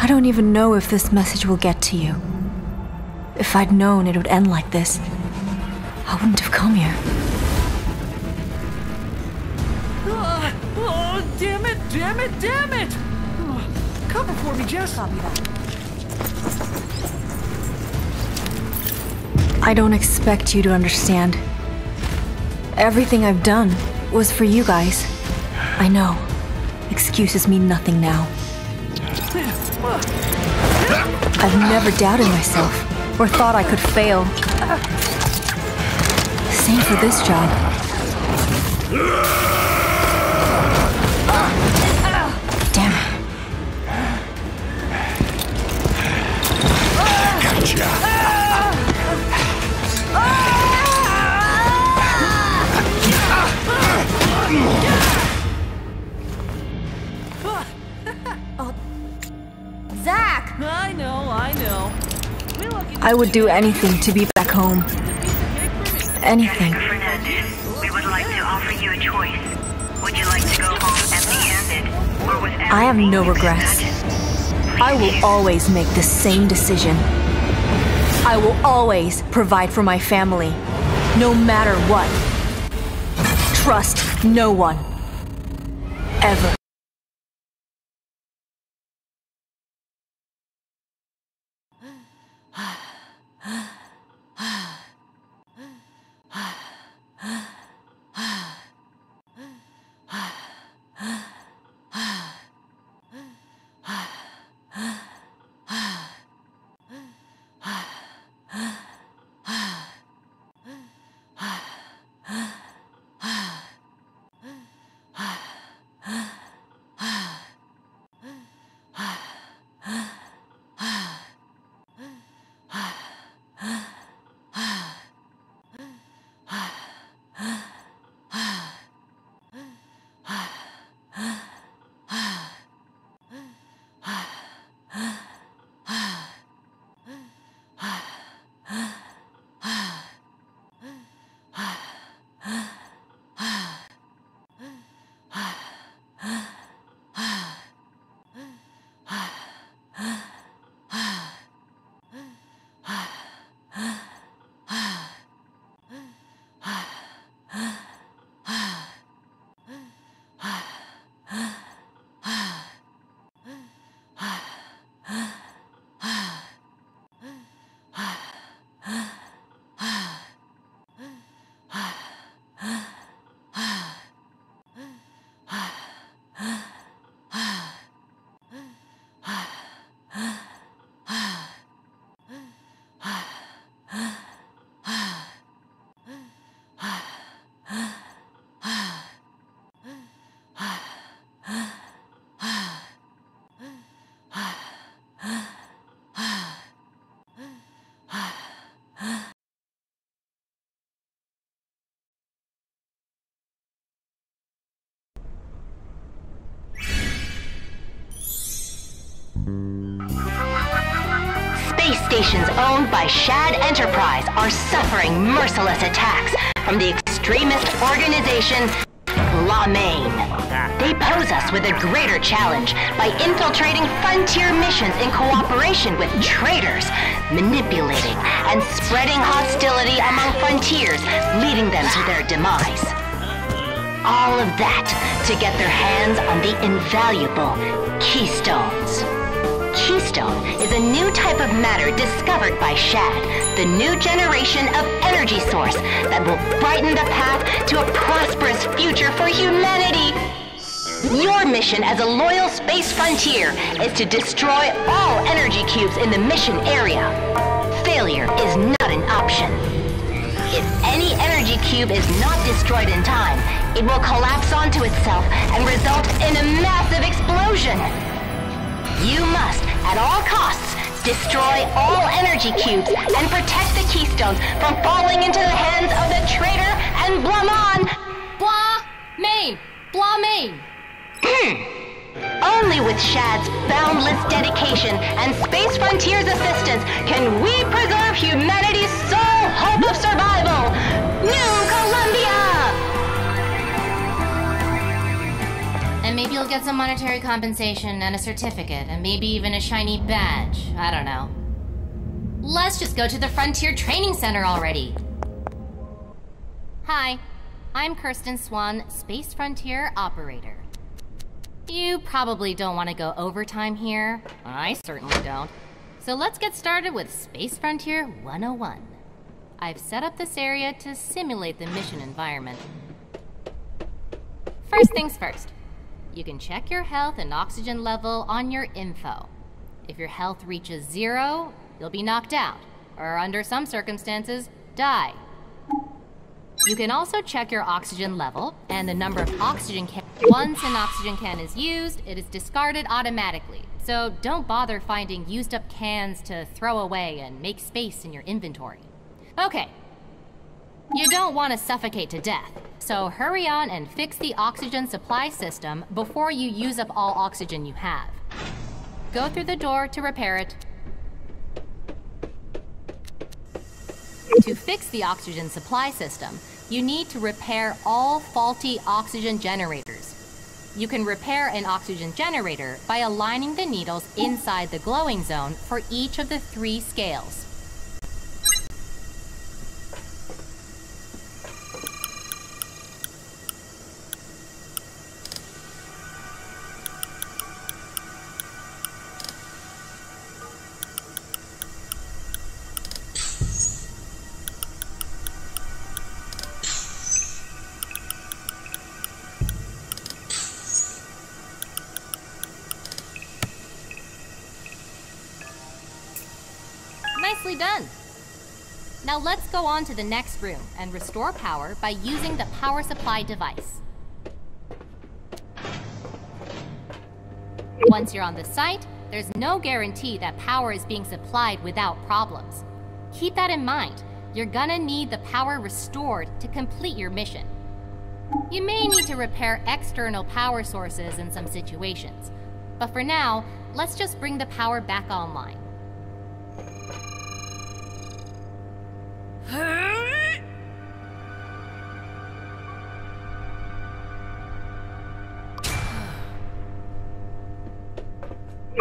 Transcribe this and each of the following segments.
I don't even know if this message will get to you. If I'd known it would end like this, I wouldn't have come here. Oh, damn it, damn it, damn it! Oh, cover for me, Jess. Copy that. I don't expect you to understand. Everything I've done was for you guys. I know. Excuses mean nothing now. I've never doubted myself, or thought I could fail. Same for this job. Damn it. Gotcha. I know. I would do anything to be back home. Anything. We would like to offer you a choice. Would you like to go home empty-handed, or with everything? I have no regrets. I will always make the same decision. I will always provide for my family, no matter what. Trust no one. Ever. Stations owned by Shad Enterprise are suffering merciless attacks from the extremist organization La Main. They pose us with a greater challenge by infiltrating frontier missions in cooperation with traitors, manipulating and spreading hostility among frontiers, leading them to their demise. All of that to get their hands on the invaluable Keystones. Keystone is a new type of matter discovered by Shad, the new generation of energy source that will brighten the path to a prosperous future for humanity. Your mission as a loyal Space Frontier is to destroy all energy cubes in the mission area. Failure is not an option. If any energy cube is not destroyed in time, it will collapse onto itself and result in a massive explosion. You must, at all costs, destroy all energy cubes and protect the Keystones from falling into the hands of the traitor and Blamane! Blamane! Blamane! Only with Shad's boundless dedication and Space Frontier's assistance can we preserve humanity's sole hope of survival! New Columbia! And maybe you'll get some monetary compensation and a certificate, and maybe even a shiny badge. I don't know. Let's just go to the Frontier Training Center already! Hi, I'm Kirsten Swan, Space Frontier Operator. You probably don't want to go overtime here. I certainly don't. So let's get started with Space Frontier 101. I've set up this area to simulate the mission environment. First things first. You can check your health and oxygen level on your info. If your health reaches 0, you'll be knocked out, or under some circumstances, die. You can also check your oxygen level and the number of oxygen cans. Once an oxygen can is used, it is discarded automatically. So don't bother finding used up cans to throw away and make space in your inventory. Okay. You don't want to suffocate to death, so hurry on and fix the oxygen supply system before you use up all oxygen you have. Go through the door to repair it. To fix the oxygen supply system, you need to repair all faulty oxygen generators. You can repair an oxygen generator by aligning the needles inside the glowing zone for each of the 3 scales. Done. Now let's go on to the next room and restore power by using the power supply device. Once you're on the site, there's no guarantee that power is being supplied without problems. Keep that in mind. You're gonna need the power restored to complete your mission. You may need to repair external power sources in some situations, but for now, let's just bring the power back online.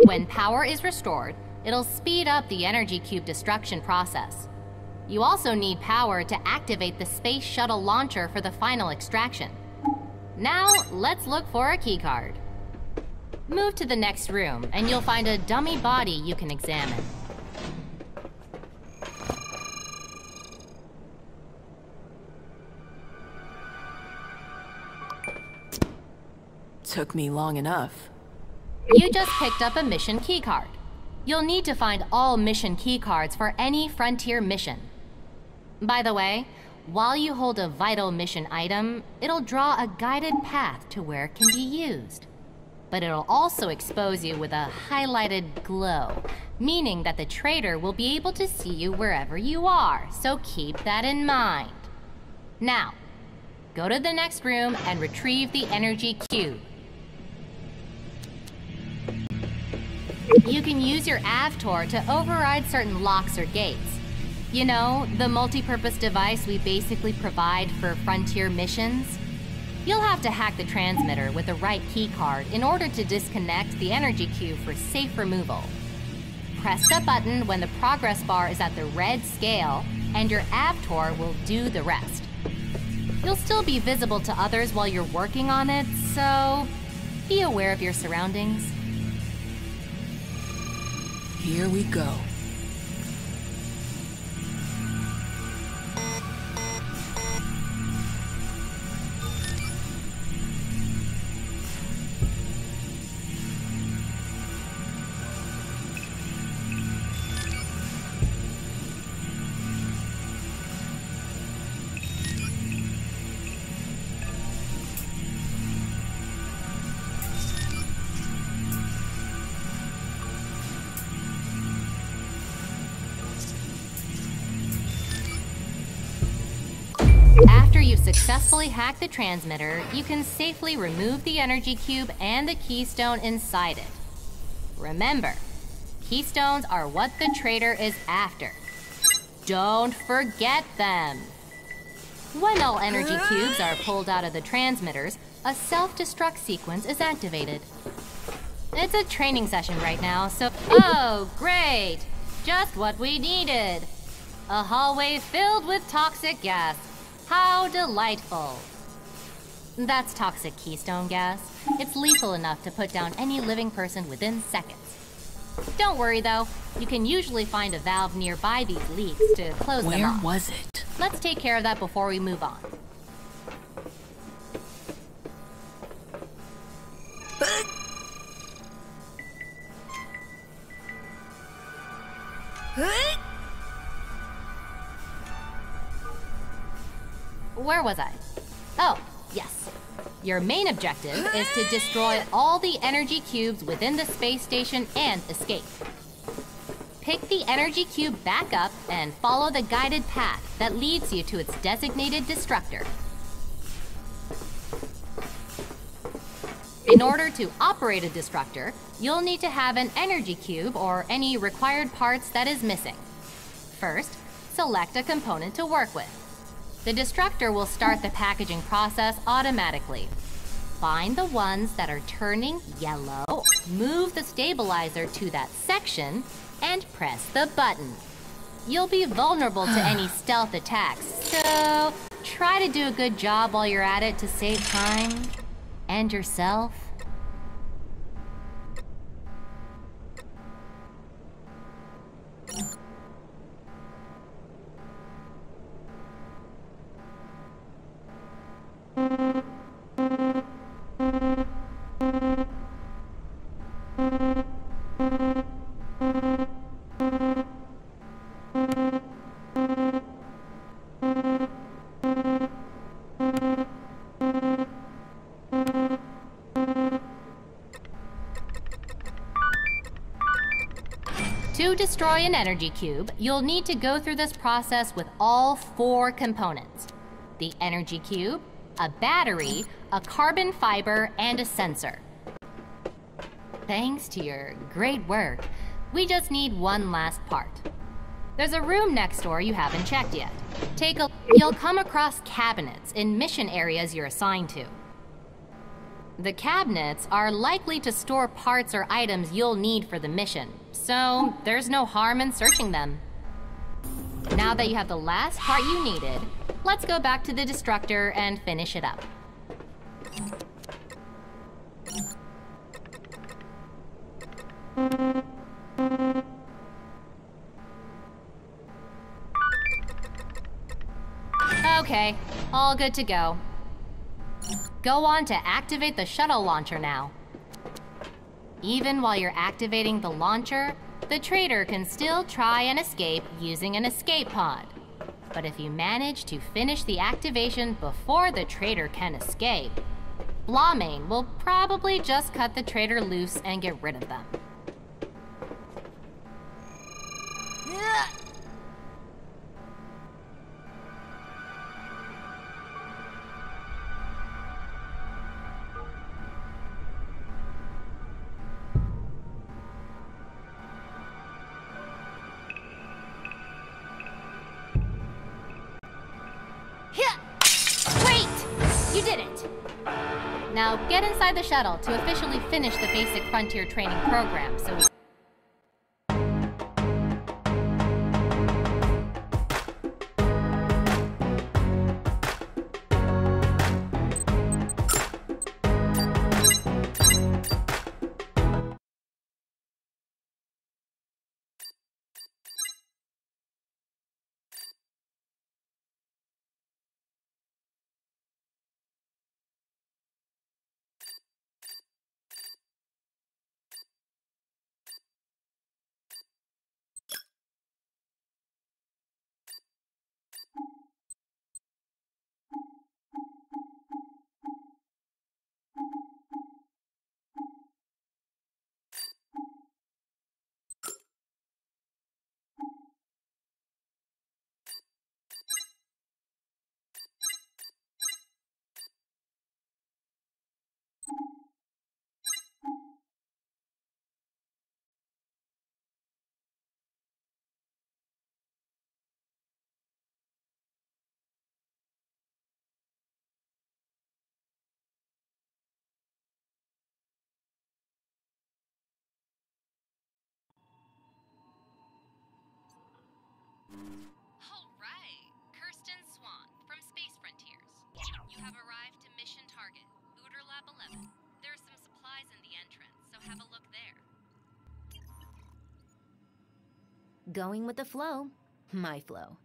When power is restored, it'll speed up the energy cube destruction process. You also need power to activate the space shuttle launcher for the final extraction. Now, let's look for a keycard. Move to the next room, and you'll find a dummy body you can examine. Took me long enough. You just picked up a mission keycard. You'll need to find all mission keycards for any Frontier mission. By the way, while you hold a vital mission item, it'll draw a guided path to where it can be used. But it'll also expose you with a highlighted glow, meaning that the trader will be able to see you wherever you are, so keep that in mind. Now, go to the next room and retrieve the energy cube. You can use your Avtor to override certain locks or gates. You know, the multi-purpose device we basically provide for Frontier missions? You'll have to hack the transmitter with the right keycard in order to disconnect the energy cube for safe removal. Press the button when the progress bar is at the red scale, and your Avtor will do the rest. You'll still be visible to others while you're working on it, so be aware of your surroundings. Here we go. Successfully hack the transmitter, you can safely remove the energy cube and the keystone inside it. Remember, keystones are what the trader is after. Don't forget them! When all energy cubes are pulled out of the transmitters, a self-destruct sequence is activated. It's a training session right now, so... Oh, great! Just what we needed! A hallway filled with toxic gas. How delightful! That's toxic keystone gas. It's lethal enough to put down any living person within seconds. Don't worry, though. You can usually find a valve nearby these leaks to close them off. Where was it? Let's take care of that before we move on. Where was I? Oh, yes. Your main objective is to destroy all the energy cubes within the space station and escape. Pick the energy cube back up and follow the guided path that leads you to its designated destructor. In order to operate a destructor, you'll need to have an energy cube or any required parts that is missing. First, select a component to work with. The destructor will start the packaging process automatically. Find the ones that are turning yellow, move the stabilizer to that section, and press the button. You'll be vulnerable to any stealth attacks, so try to do a good job while you're at it to save time and yourself. To destroy an energy cube, you'll need to go through this process with all four components: the energy cube, a battery, a carbon fiber, and a sensor. Thanks to your great work, we just need one last part. There's a room next door you haven't checked yet. You'll come across cabinets in mission areas you're assigned to. The cabinets are likely to store parts or items you'll need for the mission, so there's no harm in searching them. Now that you have the last part you needed, let's go back to the destructor and finish it up. Okay, all good to go. Go on to activate the shuttle launcher now. Even while you're activating the launcher, the traitor can still try and escape using an escape pod. But if you manage to finish the activation before the traitor can escape, Blamane will probably just cut the traitor loose and get rid of them. Now get inside the shuttle to officially finish the basic Frontier training program so we can... All right, Kirsten Swan from Space Frontiers. You have arrived to mission target, Uter Lab 11. There are some supplies in the entrance, so have a look there. Going with the flow. My flow.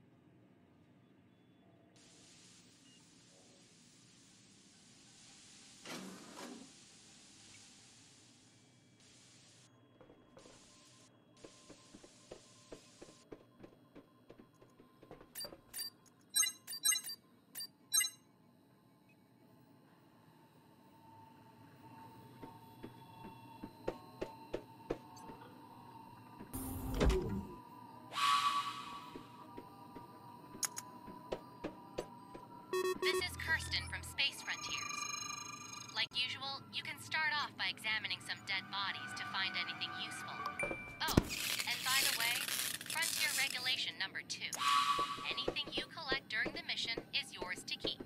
You can start off by examining some dead bodies to find anything useful. Oh, and by the way, Frontier Regulation number 2. Anything you collect during the mission is yours to keep.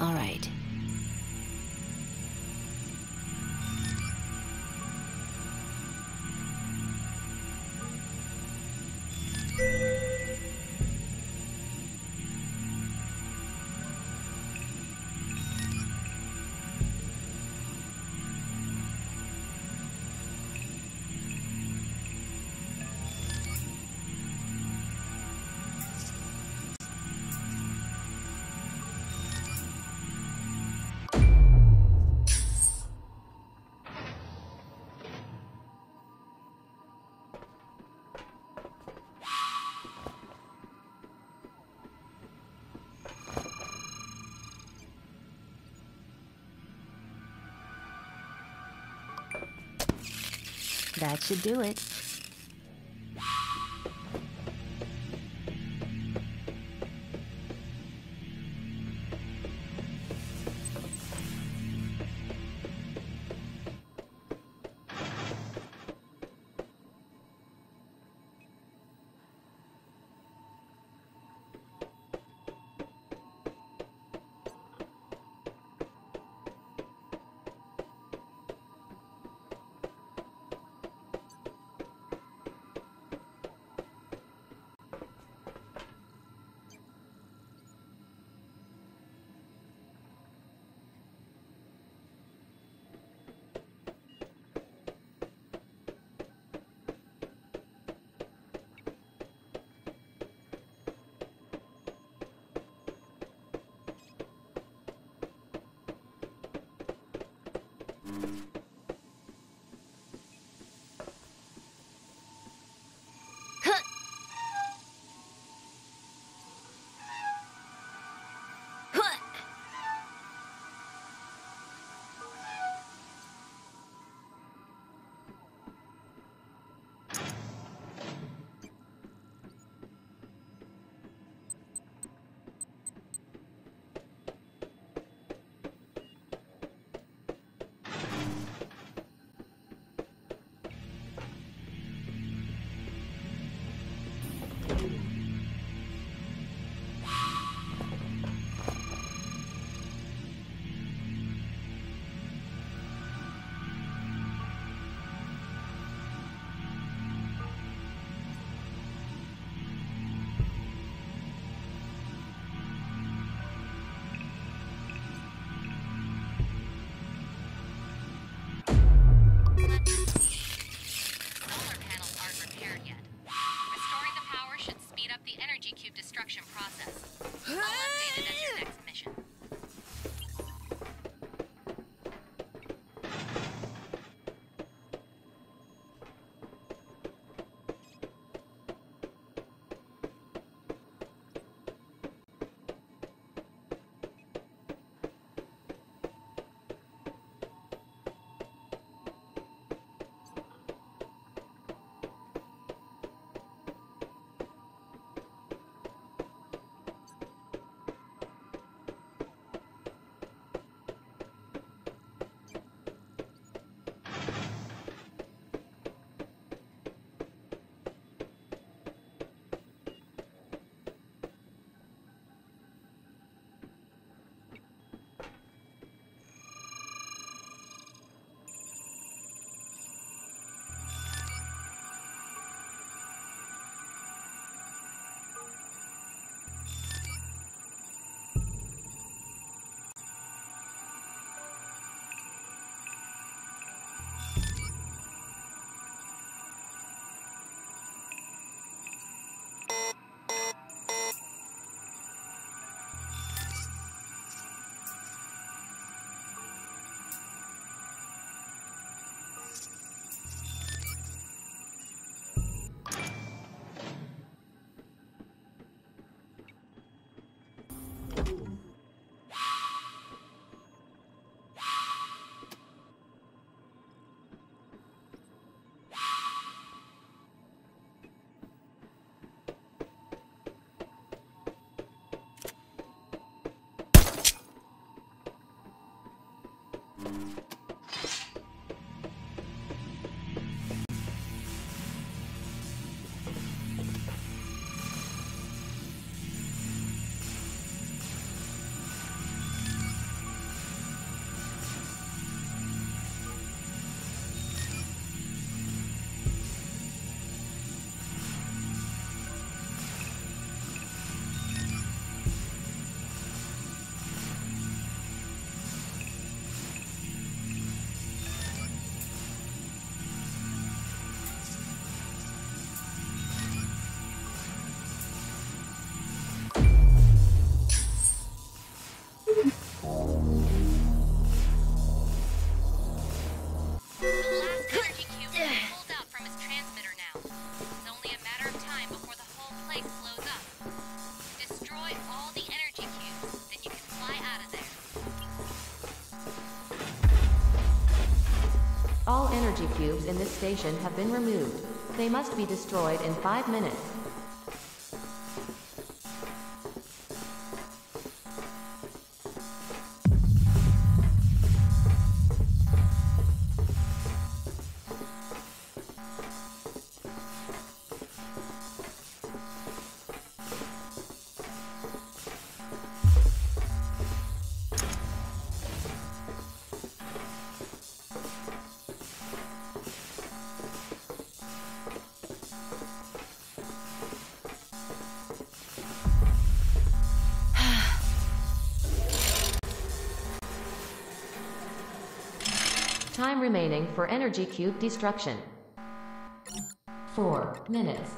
All right. That should do it. All energy cubes in this station have been removed. They must be destroyed in 5 minutes. Time remaining for energy cube destruction. 4 minutes.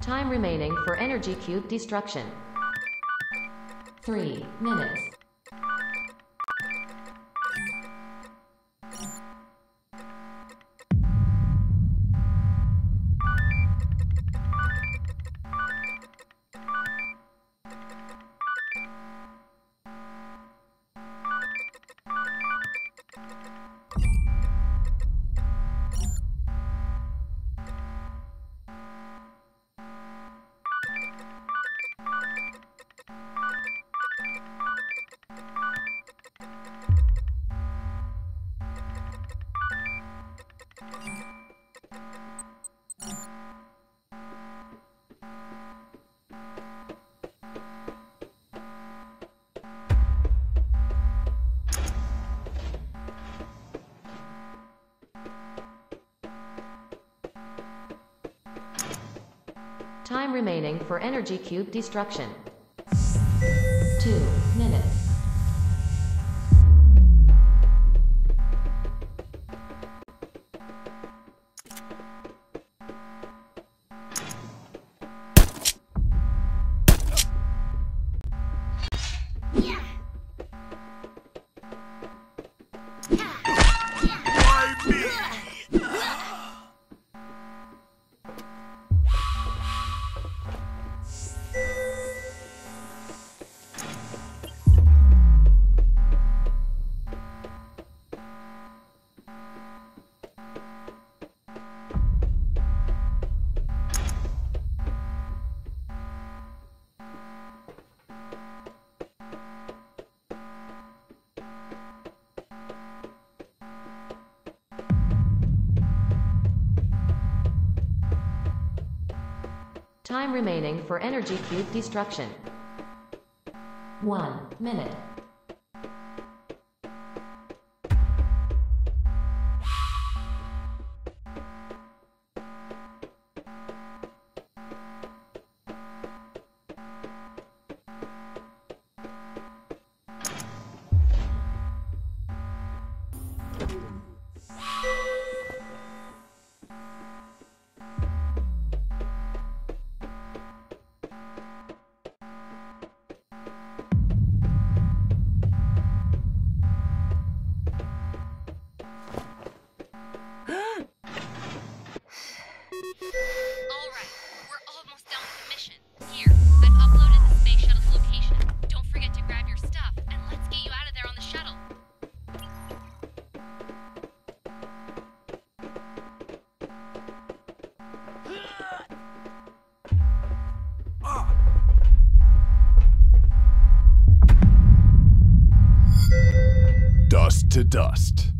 Time remaining for energy cube destruction. 3 minutes. Time remaining for energy cube destruction. 2 minutes. Time remaining for energy cube destruction. 1 minute. To dust.